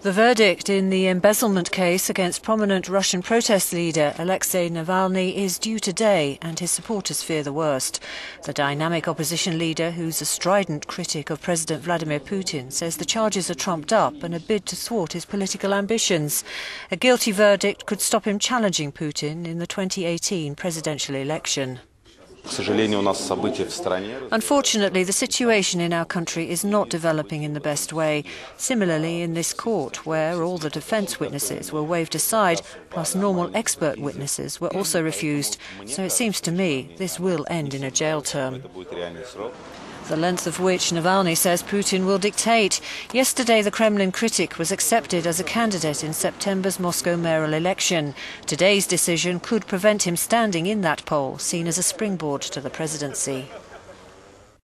The verdict in the embezzlement case against prominent Russian protest leader Alexei Navalny is due today, and his supporters fear the worst. The dynamic opposition leader, who's a strident critic of President Vladimir Putin, says the charges are trumped up and a bid to thwart his political ambitions. A guilty verdict could stop him challenging Putin in the 2018 presidential election. Unfortunately, the situation in our country is not developing in the best way. Similarly, in this court, where all the defense witnesses were waved aside, plus normal expert witnesses were also refused. So it seems to me this will end in a jail term, the length of which Navalny says Putin will dictate. Yesterday, the Kremlin critic was accepted as a candidate in September's Moscow mayoral election. Today's decision could prevent him standing in that poll, seen as a springboard to the presidency.